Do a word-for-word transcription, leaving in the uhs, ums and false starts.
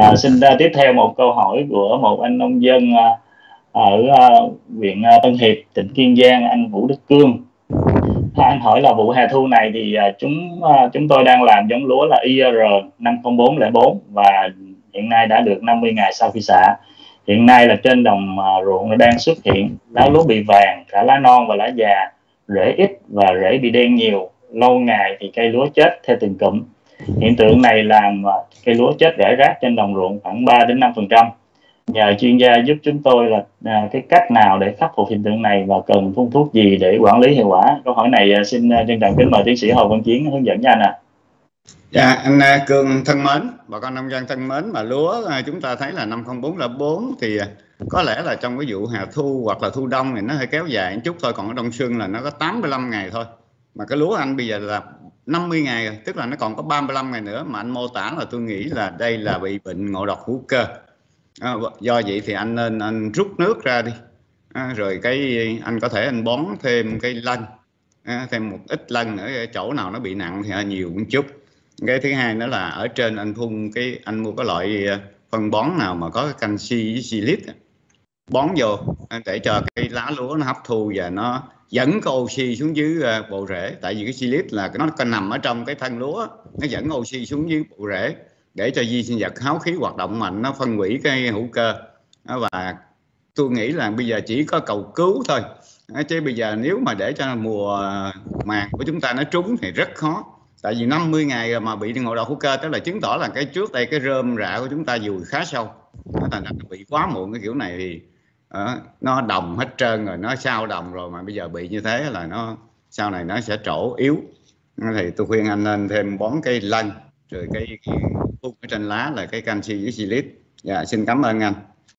À, xin uh, tiếp theo một câu hỏi của một anh nông dân uh, ở uh, huyện uh, Tân Hiệp, tỉnh Kiên Giang, anh Vũ Đức Cương. Anh hỏi là vụ hè thu này thì uh, chúng uh, chúng tôi đang làm giống lúa là i rờ năm không bốn không bốn và hiện nay đã được năm mươi ngày sau khi xạ. Hiện nay là trên đồng uh, ruộng đang xuất hiện lá lúa bị vàng, cả lá non và lá già, rễ ít và rễ bị đen nhiều. Lâu ngày thì cây lúa chết theo từng cụm. Hiện tượng này làm cây lúa chết rải rác trên đồng ruộng khoảng ba đến năm phần trăm. Nhờ chuyên gia giúp chúng tôi là cái cách nào để khắc phục hiện tượng này và cần phun thuốc gì để quản lý hiệu quả. Câu hỏi này xin trân trọng kính mời tiến sĩ Hồ Văn Chiến hướng dẫn nha anh ạ. À. Dạ, anh Cương thân mến, bà con nông dân thân mến, mà lúa chúng ta thấy là năm không bốn không bốn thì có lẽ là trong cái vụ hè thu hoặc là thu đông thì nó hơi kéo dài một chút thôi, còn ở đông xuân là nó có tám mươi lăm ngày thôi. Mà cái lúa anh bây giờ là năm mươi ngày rồi, tức là nó còn có ba mươi lăm ngày nữa mà anh mô tả là tôi nghĩ là đây là bị bệnh ngộ độc hữu cơ. À, do vậy thì anh nên anh rút nước ra đi, à, rồi cái anh có thể anh bón thêm cái lân, à, thêm một ít lân ở chỗ nào nó bị nặng thì nhiều một chút. Cái thứ hai nữa là ở trên anh phun cái anh mua cái loại phân bón nào mà có canxi với silic bón vô để cho cái lá lúa nó hấp thu và nó dẫn cái oxy xuống dưới bộ rễ, tại vì cái silic là nó còn nằm ở trong cái thân lúa, nó dẫn oxy xuống dưới bộ rễ để cho vi sinh vật háo khí hoạt động mạnh, nó phân hủy cái hữu cơ. Và tôi nghĩ là bây giờ chỉ có cầu cứu thôi, chứ bây giờ nếu mà để cho mùa màng của chúng ta nó trúng thì rất khó, tại vì năm mươi ngày mà bị ngộ độc hữu cơ, tức là chứng tỏ là cái trước đây cái rơm rạ của chúng ta dùi khá sâu, nó thành bị quá muộn cái kiểu này thì À, nó đồng hết trơn rồi, nó sao đồng rồi mà bây giờ bị như thế là nó sau này nó sẽ trổ yếu. Thì tôi khuyên anh nên thêm bón cây lân, rồi cái phun ở trên lá là cái canxi với silic. Dạ, xin cảm ơn anh.